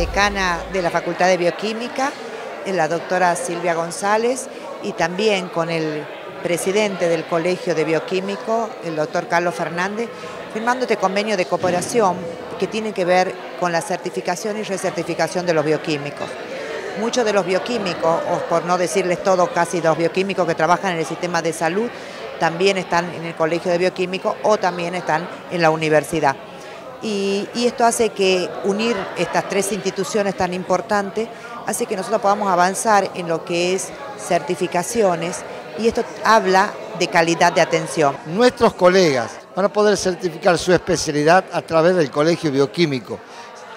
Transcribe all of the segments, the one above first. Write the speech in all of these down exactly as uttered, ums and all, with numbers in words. decana de la Facultad de Bioquímica, la doctora Silvia González, y también con el presidente del Colegio de Bioquímico, el doctor Carlos Fernández, firmando este convenio de cooperación que tiene que ver con la certificación y recertificación de los bioquímicos. Muchos de los bioquímicos, o por no decirles todos, casi los bioquímicos que trabajan en el sistema de salud, también están en el Colegio de Bioquímicos o también están en la universidad. Y, y esto hace que unir estas tres instituciones tan importantes hace que nosotros podamos avanzar en lo que es certificaciones, y esto habla de calidad de atención. Nuestros colegas van a poder certificar su especialidad a través del Colegio Bioquímico,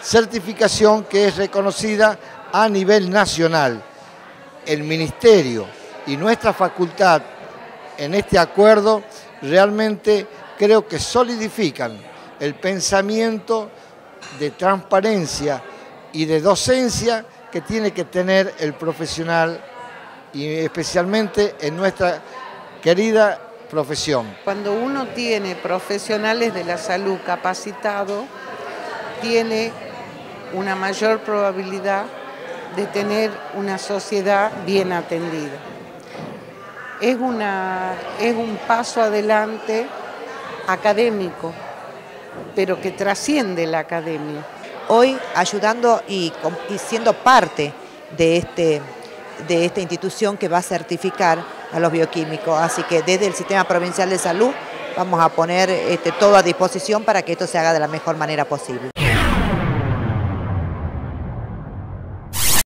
certificación que es reconocida a nivel nacional. El Ministerio y nuestra facultad en este acuerdo realmente creo que solidifican el pensamiento de transparencia y de docencia que tiene que tener el profesional, y especialmente en nuestra querida profesión. Cuando uno tiene profesionales de la salud capacitados, tiene una mayor probabilidad de tener una sociedad bien atendida. Es, una, es un paso adelante académico, pero que trasciende la academia. Hoy ayudando y, y siendo parte de, este, de esta institución que va a certificar a los bioquímicos. Así que desde el Sistema Provincial de Salud vamos a poner este, todo a disposición para que esto se haga de la mejor manera posible.